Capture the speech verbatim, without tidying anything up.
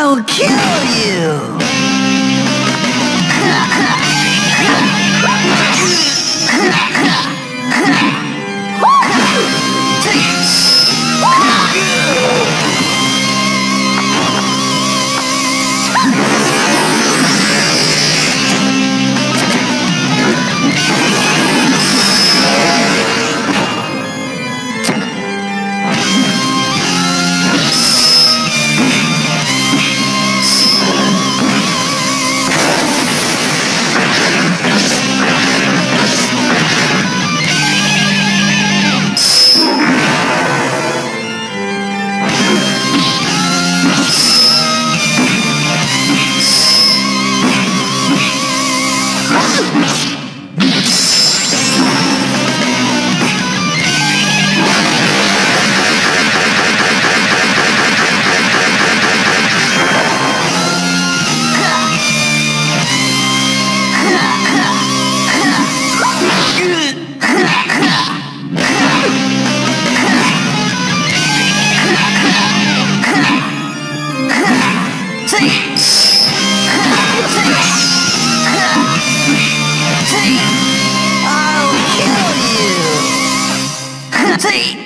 I'll kill you! T